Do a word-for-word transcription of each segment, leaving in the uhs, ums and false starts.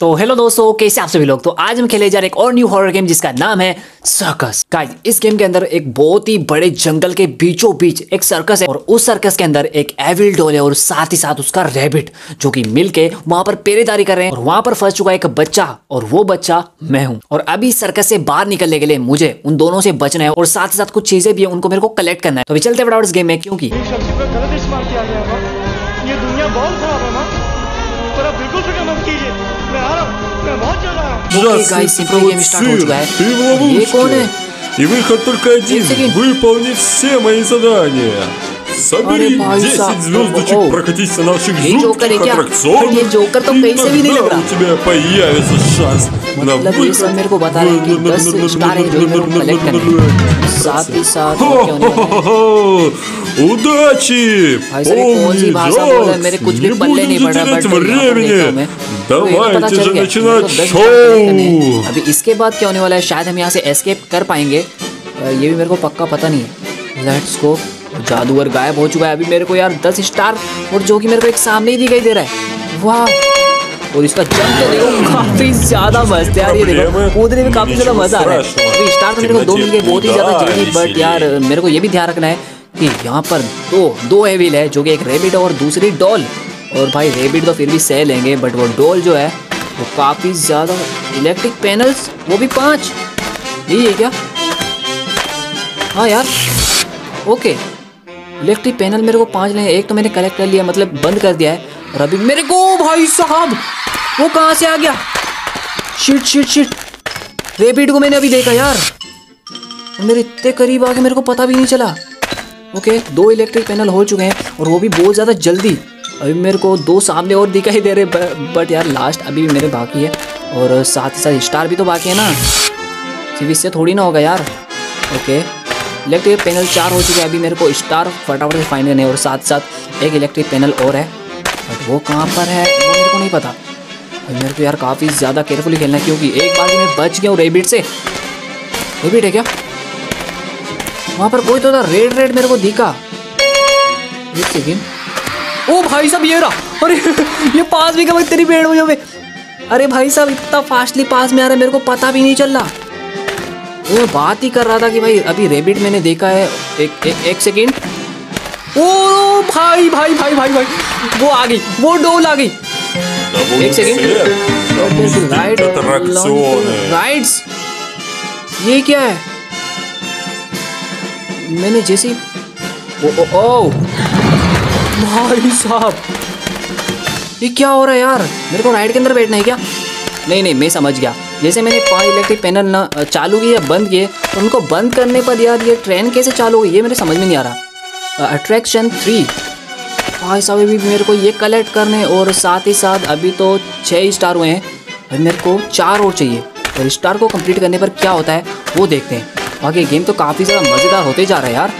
तो हेलो दोस्तों, कैसे आप सभी लोग। तो आज हम खेले जा रहे एक और न्यू हॉरर गेम जिसका नाम है सर्कस। गाइस, इस गेम के अंदर एक बहुत ही बड़े जंगल के बीचों बीच एक सर्कस है और उस सर्कस के अंदर एक एविल डॉल है और साथ ही साथ उसका रैबिट जो कि मिलके वहां पर पहरेदारी कर रहे हैं और वहां पर फंस चुका एक बच्चा और वो बच्चा मैं हूँ। और अभी सर्कस से बाहर निकलने के लिए मुझे उन दोनों से बचना है और साथ ही साथ कुछ चीजें भी है उनको मेरे को कलेक्ट करना है। तो अभी चलते फटाफट इस गेम में, क्योंकि गेम स्टार्ट हो चुका है। ये कौन है? जोकर तो कहीं से भी नहीं लग रहा। मेरे को बता रहे कि दस स्टार कलेक्ट करना, साथ ही साथ удачи! Помни жест, не будем терять времени! Давайте же начинать шоу! अभी इसके बाद क्या होने वाला है, शायद हम यहाँ से एस्केप कर पाएंगे, ये भी मेरे को पक्का पता नहीं है। Let's go. जादूगर गायब हो चुका है। अभी मेरे को यार दस स्टार और जो कि मेरे को एक सामने ही दिखाई दे रहा है। वाह! और इसका जंप तो देखो काफी ज्यादा मस्त है यार, ये देखो कूदने में काफी ज्यादा मजा आ रहा है। अभी स्टार तो मेरे को दो मिल गए, बहुत ही ज्यादा जल्दी। बट यार मेरे को ये भी ध्यान रखना है कि यहाँ पर दो दो एविल है, जो कि एक रेबिट और दूसरी डॉल। और भाई रेबिट तो फिर भी सह लेंगे, बट वो डॉल जो है वो काफ़ी ज़्यादा। इलेक्ट्रिक पैनल्स वो भी पांच, यही है क्या? हाँ यार, ओके। इलेक्ट्रिक पैनल मेरे को पांच लेंगे, एक तो मैंने कलेक्ट कर लिया, मतलब बंद कर दिया है। और अभी मेरे को भाई साहब वो कहाँ से आ गया? शिट शिट शिट, रेबिट को मैंने अभी देखा यार, मेरे इतने करीब आके मेरे को पता भी नहीं चला। ओके okay, दो इलेक्ट्रिक पैनल हो चुके हैं और वो भी बहुत ज़्यादा जल्दी। अभी मेरे को दो सामने और दिखाई दे रहे, बट यार लास्ट अभी भी मेरे बाकी है और साथ ही साथ स्टार भी तो बाकी है ना, सिर्फ इससे थोड़ी ना होगा यार। ओके okay, इलेक्ट्रिक पैनल चार हो चुके हैं। अभी मेरे को स्टार फटाफट से फाइंड करने और साथ साथ एक इलेक्ट्रिक पैनल और है, बट वो कहाँ पर है वो मेरे को नहीं पता। मेरे को यार काफ़ी ज़्यादा केयरफुली खेलना है, क्योंकि एक बार मैं बच गया हूँ रेबिट से। रेबिट है क्या वहाँ पर? कोई तो था, रेड रेड मेरे को दिखा। एक सेकंड, ओ भाई साहब ये रहा। अरे ये पास भी कब तेरी पेड़ में। अरे भाई साहब इतना फास्टली पास में आ रहा है, मेरे को पता भी नहीं चल रहा। वो बात ही कर रहा था कि भाई अभी रेबिट मैंने देखा है। एक एक, एक सेकंड, ओ भाई भाई भाई भाई भाई वो आ गई, वो डोल आ गई। एक सेकंड, राइड राइड्स ये क्या है? मैंने जैसी ओ ओ ओ भाई साहब ये क्या हो रहा है यार? मेरे को राइड के अंदर बैठना है क्या? नहीं नहीं मैं समझ गया। जैसे मैंने पांच इलेक्ट्रिक पैनल ना चालू किए या बंद किए, तो उनको बंद करने पर यार ये ट्रेन कैसे चालू हुई ये मेरे समझ में नहीं आ रहा। अट्रैक्शन थ्री भाई साहब, अभी मेरे को ये कलेक्ट करने और साथ ही साथ अभी तो छः स्टार हुए हैं और मेरे को चार और चाहिए। और स्टार को कम्प्लीट करने पर क्या होता है वो देखते हैं। बाकी गेम तो काफ़ी ज़्यादा मज़ेदार होते जा रहा है यार,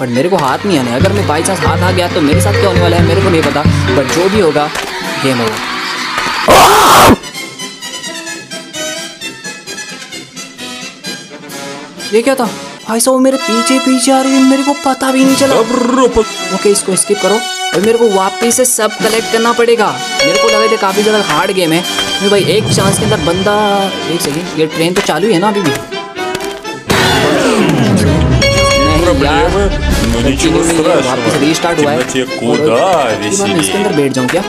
बट मेरे को हाथ नहीं आना है। अगर मैं बाई चांस हाथ आ गया तो मेरे साथ क्या होने वाला है मेरे को नहीं पता, बट जो भी होगा गेम होगा। ये क्या था भाई साहब? मेरे पीछे पीछे आ रही है, मेरे को पता भी नहीं चला। ओके इसको स्किप करो। अभी मेरे को वापस से सब कलेक्ट करना पड़ेगा। मेरे को लगा था काफ़ी ज़्यादा हार्ड गेम है। मैं भाई एक चांस के अंदर बंदा। एक सेकेंड, ये ट्रेन तो चालू है ना अभी भी? वापस रीस्टार्ट हुआ है। इसके अंदर बैठ जाऊं क्या?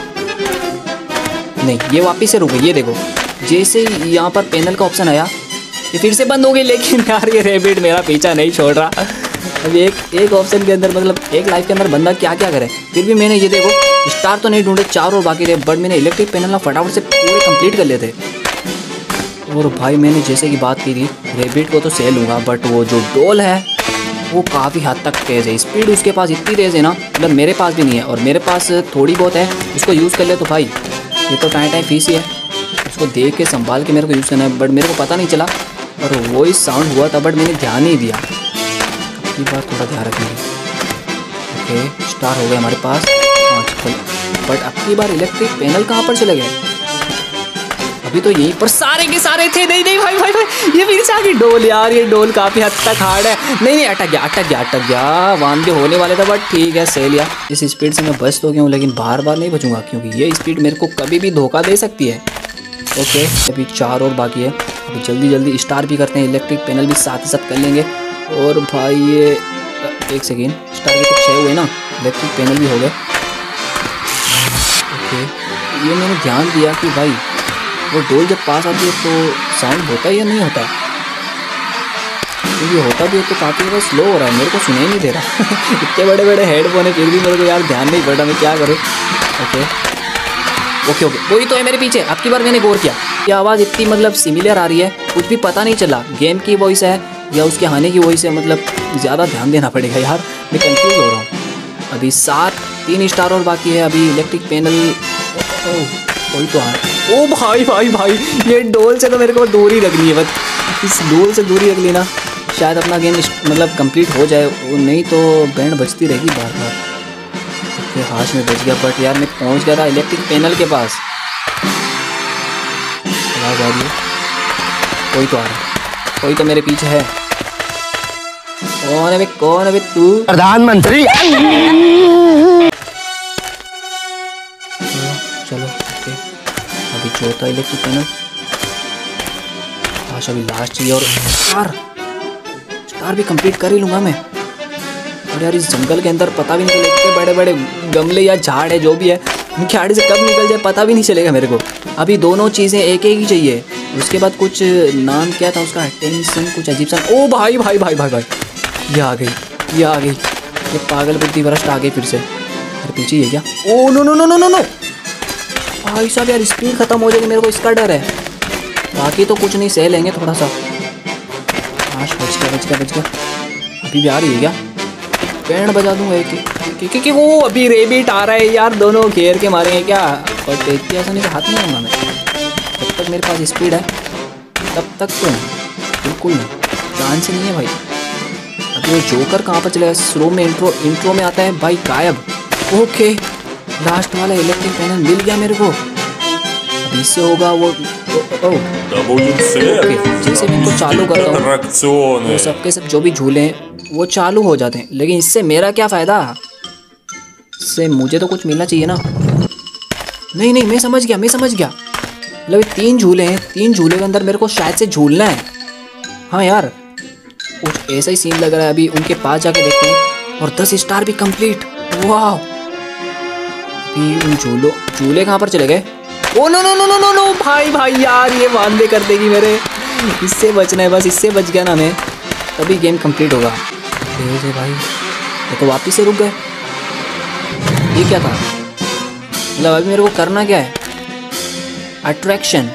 नहीं, ये वापस से रुक गई। ये देखो जैसे ही यहाँ पर पैनल का ऑप्शन आया ये फिर से बंद हो गई। लेकिन यार ये रैबिट मेरा पीछा नहीं छोड़ रहा। अब एक एक ऑप्शन के अंदर मतलब एक लाइफ के अंदर बंदा क्या क्या करे। फिर भी मैंने ये देखो स्टार तो नहीं ढूंढे, चार और बाकी रहे, बट मैंने इलेक्ट्रिक पैनल ना फटाफट से पूरे कंप्लीट कर लेते। और भाई मैंने जैसे कि बात की थी रैबिट को तो सह लूँगा, बट वो जो डॉल है वो काफ़ी हद तक तेज़ है। स्पीड उसके पास इतनी तेज़ है ना, मतलब मेरे पास भी नहीं है और मेरे पास थोड़ी बहुत है। इसको यूज़ कर ले तो भाई ये तो टाइम टाइम फीस ही है। उसको देख के संभाल के मेरे को यूज़ करना है, बट मेरे को पता नहीं चला और वो ही साउंड हुआ था, बट मैंने ध्यान नहीं दिया। अपनी बात थोड़ा ध्यान रखेंगे। ओके स्टार हो गया हमारे पास पाँच, बट अगली बार इलेक्ट्रिक पैनल कहाँ पर चले गए? अभी तो यहीं पर सारे के सारे थे। नहीं नहीं भाई भाई भाई ये फिर से आगे डोल। यार ये डोल काफ़ी हद तक हार्ड है। नहीं नहीं अटक गया अटक गया अटक गया। वाम जो होने वाले था बट ठीक है सह लिया। इस स्पीड से मैं बच तो गया हूँ, लेकिन बार बार नहीं बचूंगा, क्योंकि ये स्पीड मेरे को कभी भी धोखा दे सकती है। ओके अभी चार और बाकी है, अभी जल्दी जल्दी स्टार भी करते हैं, इलेक्ट्रिक पैनल भी साथ ही साथ कर लेंगे। और भाई ये एक सेकेंड, स्टार के तो छः हुए ना, इलेक्ट्रिक पैनल भी हो गए। ओके ये मैंने ध्यान दिया कि भाई वो डोल जब पास आती है तो साउंड होता है या नहीं होता, ये होता भी है तो काफ़ी ज़्यादा स्लो हो रहा है, मेरे को सुनाई नहीं दे रहा इतने बड़े बड़े हेडफोन है फिर भी मेरे को यार ध्यान नहीं पड़ रहा, मैं क्या करूँ। ओके ओके ओके वही तो है मेरे पीछे, अब की बार मैंने गौर किया कि आवाज़ इतनी मतलब सिमिलर आ रही है, कुछ भी पता नहीं चला गेम की वॉइस है या उसके आने की वॉइस है, मतलब ज़्यादा ध्यान देना पड़ेगा यार, मैं कंफ्यूज हो रहा हूँ। अभी सात तीन स्टार और बाकी है, अभी इलेक्ट्रिक पैनल वही तो आ। ओ भाई भाई भाई ये डोल से तो मेरे को दूरी रखनी है, बस इस डोल से दूरी रख लेना, शायद अपना गेम मतलब कंप्लीट हो जाए, नहीं तो बैंड बजती रहेगी बार बार। ओके हाश में बज गया, बट यार मैं पहुंच गया था इलेक्ट्रिक पैनल के पास। आवाज़ आ रही है, कोई तो आ रहा है, कोई तो मेरे पीछे है। कौन है बे, कौन है बे तू? प्रधानमंत्री। चलो ओके अभी चौथा इलेक्ट्रिक पैनल, हाश अभी लास्ट चाहिए और यार यार भी कंप्लीट कर ही लूँगा मैं। और यार इस जंगल के अंदर पता भी नहीं चलेगा, बड़े बड़े गमले या झाड़ है जो भी है, उनकी आड़े से कब निकल जाए पता भी नहीं चलेगा मेरे को। अभी दोनों चीज़ें एक एक ही चाहिए, उसके बाद कुछ नाम क्या था उसका, टेंशन कुछ अजीब सा। ओ भाई भाई भाई भाई भाई ये आ गई, ये आ गई, ये पागल बुद्धि भ्रष्ट आ गई फिर से। अरे पीछे ये क्या, oh no no no no no no भाई साहब यार स्पीड ख़त्म हो जाएगी, मेरे को इसका डर है, बाकी तो कुछ नहीं सह लेंगे थोड़ा सा। आश बच गया बच गया बच गया, अभी भी आ रही है क्या? बैंड बजा दूंगा एक एक कि वो अभी रेबिट आ रहा है यार, दोनों घेर के मारेंगे क्या? और देखती ऐसा नहीं हाथ नहीं आऊँगा मैं, जब तक मेरे पास स्पीड है तब तक तो बिल्कुल चांस ही नहीं है भाई। अभी वो जोकर कहाँ पर चलेगा, स्लो में इंट्रो इंट्रो में आता है भाई, गायब। ओके लास्ट वाला इलेक्ट्रिक पैनल मिल गया मेरे को, इससे होगा वो ओ, ओ, जैसे मैं इनको चालू करता हूँ सबके सब जो भी झूले हैं वो चालू हो जाते हैं, लेकिन इससे मेरा क्या फ़ायदा, इससे मुझे तो कुछ मिलना चाहिए ना। नहीं नहीं मैं समझ गया मैं समझ गया, मतलब तीन झूले हैं, तीन झूले के अंदर मेरे को शायद से झूलना है। हाँ यार कुछ ऐसा ही सीन लग रहा है, अभी उनके पास जाके देखते हैं। और दस स्टार भी कम्प्लीट, वाह। उन झूलों झूले कहाँ पर चले गए? Oh no no no no no no भाई भाई यार ये वादे कर देगी मेरे, इससे बचना है बस, इससे बच गया ना मैं तभी गेम कंप्लीट होगा। अरे भाई ये तो वापस से रुक गए, ये क्या था? मतलब अभी मेरे को करना क्या है? अट्रैक्शन,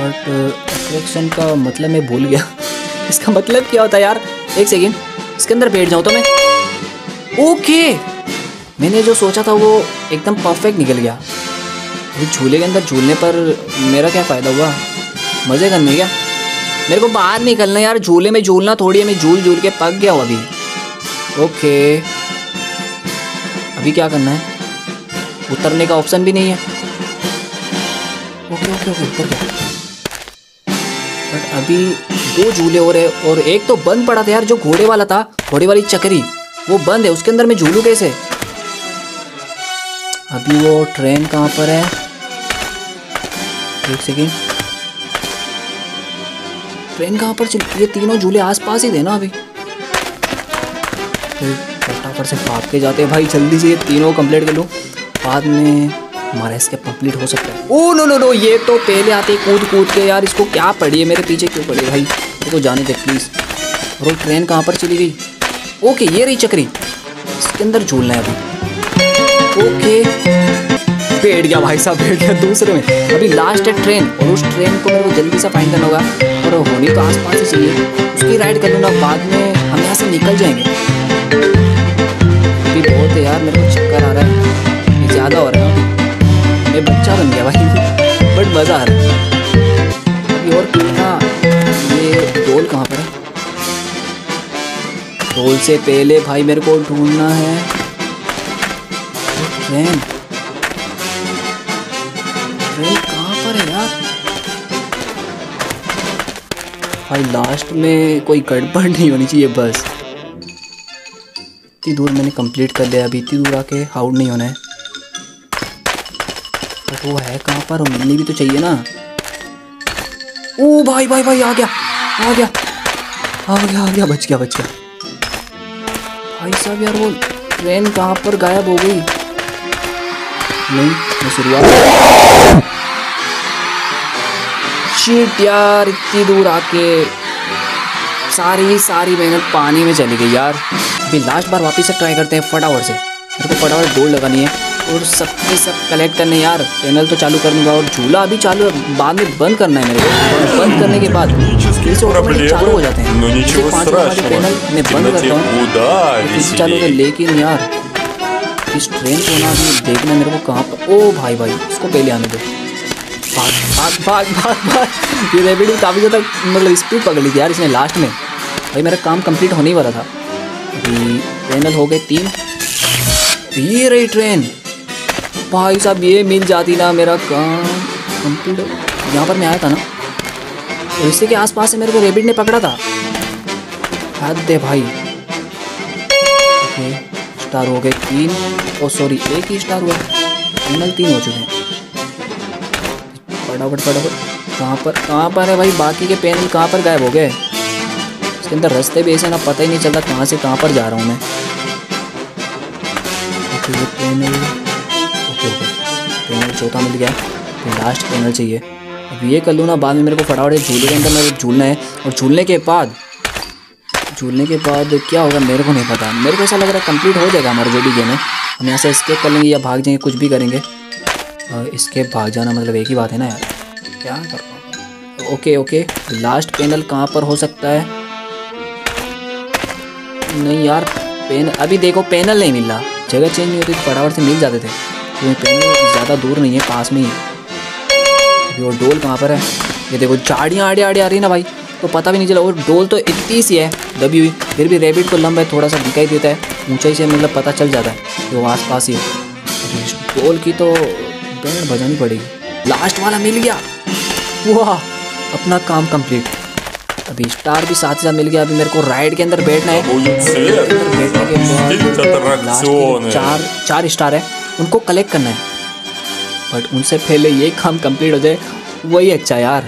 बट अट्रैक्शन का मतलब मैं भूल गया इसका मतलब क्या होता है यार, एक सेकेंड इसके अंदर बैठ जाऊँ तो मैं। ओके मैंने जो सोचा था वो एकदम परफेक्ट निकल गया। अभी झूले के अंदर झूलने पर मेरा क्या फ़ायदा हुआ, मज़े करने क्या? मेरे को बाहर निकलना यार, झूले में झूलना थोड़ी है, मैं झूल झूल के पक गया हूँ अभी। ओके अभी क्या करना है, उतरने का ऑप्शन भी नहीं है। ओके ओके ओके उतर गया, बट अभी दो झूले हो रहे और एक तो बंद पड़ा था यार, जो घोड़े वाला था, घोड़े वाली चक्री वो बंद है, उसके अंदर मैं झूलूँ कैसे? अभी वो ट्रेन कहाँ पर है, एक सेकेंड ट्रेन कहाँ पर चली? ये तीनों झूले आसपास ही थे ना, अभी फटाफट से भाग के जाते हैं भाई, जल्दी से ये तीनों कंप्लीट कर लो, बाद में हमारा इसके कंप्लीट हो सकता है। ओ नो नो नो ये तो पहले आते कूद कूद के, यार इसको क्या पड़ी है, मेरे पीछे क्यों पड़ी है भाई, मेरे को जाने दे प्लीज़। और वो ट्रेन कहाँ पर चली गई? ओके ये रही चक्री, इसके अंदर झूलना है अभी। ओके बैठ गया भाई साहब, बैठ गया दूसरे में। अभी लास्ट है ट्रेन, और उस ट्रेन को मेरे को जल्दी से फाइंड करना होगा, और होनी तो आस पास ही चाहिए, उसकी राइड कर लूँगा, बाद में हम यहाँ से निकल जाएंगे। अभी बहुत है यार मेरे को चक्कर आ रहा है, ज़्यादा हो रहा है, मैं बच्चा बन गया भाई, बट मज़ा आ रहा है। अभी और कितना, ये डोल कहाँ पर है? डोल से पहले भाई मेरे को ढूंढना है ट्रेन, ट्रेन कहाँ पर है यार भाई, लास्ट में कोई गड़बड़ नहीं होनी चाहिए बस। इतनी दूर मैंने कंप्लीट कर लिया, अभी इतनी दूर आके आउट नहीं होना है। बट वो है कहाँ पर, मिलनी भी तो चाहिए ना। ओ भाई भाई भाई आ गया आ गया आ गया आ गया, बच गया बच गया भाई साहब। यार वो ट्रेन कहाँ पर गायब हो गई। नहीं मैं शुरुआत शिट यार, इतनी दूर आके सारी सारी मेहनत पानी में चली गई यार। अभी लास्ट बार वापस से ट्राई करते हैं फटाफट से, मेरे को फटाफट डोर लगानी है और सबके सब कलेक्ट करने। यार पैनल तो चालू करने का और झूला अभी चालू है, बाद में बंद करना है मेरे को। और बंद करने के बाद फिर से ऑटोमेटिक चालू हो जाते हैं। पाँच मिनट पैनल मैं बंद करता हूँ चालू होते, लेकिन यार इस ट्रेन को ना अभी देखना मेरे को कहाँ पर। ओ भाई भाई उसको पहले आने दो। भाग भाग भाग भाग भाग, ये रेपिडो काफ़ी ज़्यादा मतलब स्पीड पकड़ ली थी यार इसने लास्ट में। भाई मेरा काम कंप्लीट होने ही वाला था। अभी पैनल हो गए तीन, ये रही ट्रेन। भाई साहब ये मिल जाती ना मेरा काम कंप्लीट। यहाँ पर मैं आया था ना, तो इसी के आसपास से मेरे को रेबिट ने पकड़ा था। हाथ दे भाई। ओके स्टार हो गए तीन, और सॉरी एक ही स्टार हुआ, फाइनल तीन हो चुके हैं। फटाफट फटाफट, कहाँ पर कहाँ पर है भाई बाकी के पेन, कहाँ पर गायब हो गए। इसके अंदर रास्ते भी ऐसे ना पता ही नहीं चलता कहाँ से कहाँ पर जा रहा हूँ मैं। पैनल ओके ओके, पैनल चौथा मिल गया, लास्ट पैनल चाहिए। अब ये कर लूँ ना, बाद में मेरे को फटाफट झूले के अंदर मेरे को झूलना है। और झूलने के बाद झूलने के बाद क्या होगा मेरे को नहीं पता। मेरे को ऐसा लग रहा है कंप्लीट हो जाएगा हमारा जो भी गेम है। हम यहाँ से स्केप कर लेंगे या भाग जाएंगे, कुछ भी करेंगे। स्केप भाग जाना मतलब एक ही बात है ना यार, क्या कर पाऊँ। ओके ओके लास्ट पैनल कहाँ पर हो सकता है। नहीं यार पेन अभी देखो पैनल नहीं मिल रहा, जगह चेंज नहीं होती तो फटाफट से मिल जाते थे। क्योंकि पैनल ज़्यादा दूर नहीं है, पास में ही है। और डोल कहाँ पर है, ये देखो झाड़ियाँ आड़े आड़े आ रही है ना भाई, तो पता भी नहीं चला। और डोल तो इतनी सी है दबी हुई, फिर भी रैबिट को लंबा है थोड़ा सा दिखाई देता है, ऊंचाई से मतलब पता चल जाता है कि वो आस पास ही है। डोल की तो बैंड बजानी पड़ेगी। लास्ट वाला मिल गया, वाह अपना काम कम्प्लीट। अभी स्टार भी साथ साथ मिल गया। अभी मेरे को राइड के अंदर बैठना है, बैठने के चार चार स्टार है उनको कलेक्ट करना है, बट उनसे पहले ये काम कंप्लीट हो जाए वही अच्छा यार।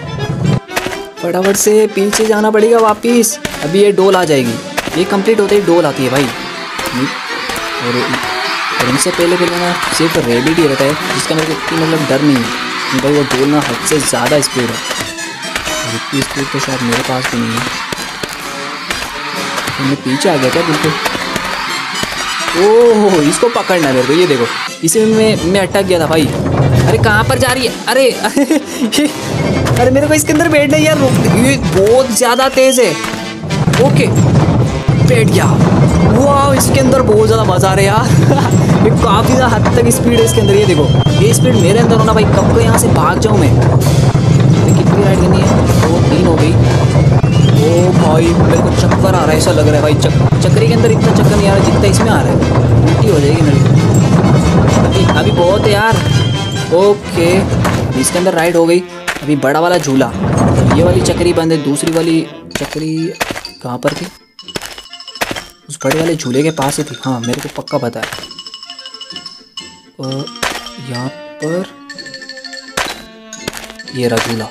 फटाफट से पीछे जाना पड़ेगा वापस। अभी ये डोल आ जाएगी, ये कंप्लीट होते ही डोल आती है भाई। और उनसे पहले पहले ना सिर्फ रेबिट ही रहता है, जिसका मेरे को मतलब डर नहीं है भाई। वो डोल ना हद से ज़्यादा स्पीड है, इतनी स्पीड तो शायद मेरे पास भी नहीं है। मैं पीछे आ गया क्या बिल्कुल। ओह इसको पकड़ना है मेरे को, ये देखो इसी में मैं अटक गया था भाई। अरे कहाँ पर जा रही है, अरे अरे मेरे को इसके अंदर बैठना है यार। ये बहुत ज़्यादा तेज़ है। ओके बैठ गया। वाह इसके अंदर बहुत ज़्यादा मज़ा आ रहा है यार। ये काफ़ी ज़्यादा हद तक स्पीड है इसके अंदर, ये देखो ये स्पीड मेरे अंदर होना भाई, कब को यहाँ से भाग जाऊँ मैं। कितनी राइड करनी है, वो तीन हो गई। ओ भाई मेरे को चक्कर आ रहा है, ऐसा लग रहा है भाई चक चक्करी के अंदर इतना चक्कर नहीं आ रहा जितना इसमें आ रहा है। उल्टी हो जाएगी मेरी अभी अभी बहुत है यार। ओके इसके अंदर राइड हो गई। अभी बड़ा वाला झूला, ये वाली चक्करी बंद है, दूसरी वाली चक्करी कहाँ पर थी, उस बड़े वाले झूले के पास ही थी। हाँ मेरे को पक्का पता है। और यहाँ पर ये रहा झूला,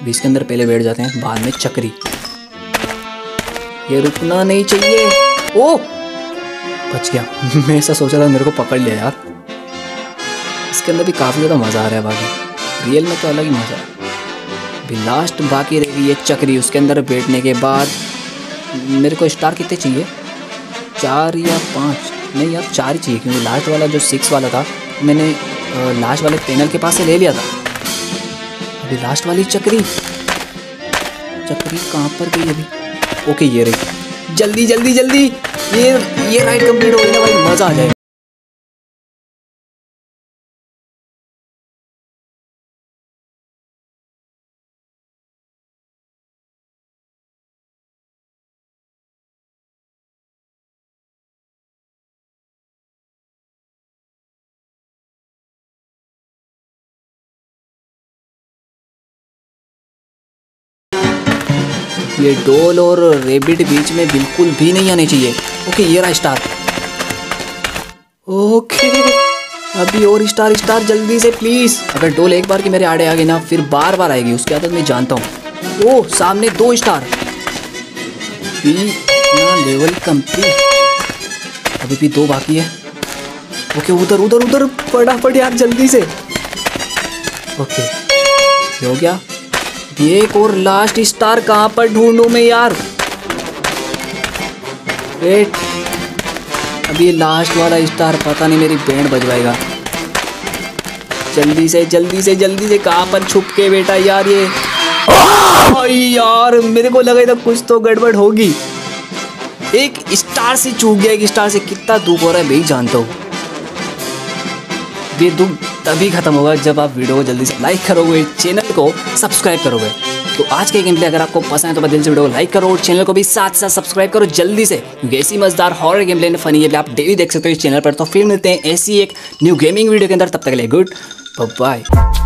अभी इसके अंदर पहले बैठ जाते हैं, बाद में चक्री। ये रुकना नहीं चाहिए। ओ बच गया। मैं ऐसा सोचा था मेरे को पकड़ लिया यार। इसके अंदर भी काफ़ी ज़्यादा मज़ा आ रहा है, बाकी रियल में तो अलग ही मज़ा है। अभी लास्ट बाकी रहेगी ये चक्री, उसके अंदर बैठने के बाद मेरे को स्टार कितने चाहिए, चार या पाँच। नहीं यार चार ही चाहिए, क्योंकि लास्ट वाला जो सिक्स वाला था मैंने लास्ट वाले पैनल के पास से ले लिया था। अभी लास्ट वाली चक्री चक्री कहाँ पर गई अभी। ओके ये रही, जल्दी जल्दी जल्दी। ये ये राइड कंप्लीट हो गई ना भाई, मज़ा आ जाएगा। ये डोल और रेबिट बीच में बिल्कुल भी नहीं आने चाहिए। ओके ये रहा स्टार। ओके अभी और स्टार स्टार जल्दी से प्लीज। अगर डोल एक बार की मेरे आड़े आ गई ना फिर बार बार आएगी, उसकी आदत मैं जानता हूँ। ओह सामने दो स्टार, लेवल कंप्लीट। अभी भी दो बाकी है। ओके उधर उधर उधर फटाफट यार जल्दी से। ओके ये हो गया। एक और लास्ट स्टार कहाँ पर ढूंढूं मैं यार। वेट अभी लास्ट वाला स्टार पता नहीं मेरी बैंड बजवाएगा। जल्दी से जल्दी से जल्दी से कहाँ पर छुप के बेटा यार। ये यार मेरे को लगा था कुछ तो गड़बड़ होगी। एक स्टार से चूक गया, एक स्टार से कितना दुख हो रहा है मैं जानता हूँ। ये दुख तभी खत्म होगा जब आप वीडियो को जल्दी से लाइक करोगे, चैनल को सब्सक्राइब करोगे। तो आज के गेम प्ले अगर आपको पसंद है तो मैं दिल से वीडियो को लाइक करो और चैनल को भी साथ साथ सब्सक्राइब करो जल्दी से। ऐसी मजेदार horror game play funny game आप डेली देख सकते हो इस चैनल पर। तो फिर मिलते हैं ऐसी एक न्यू गेमिंग वीडियो के अंदर, तब तक के लिए गुड बाय।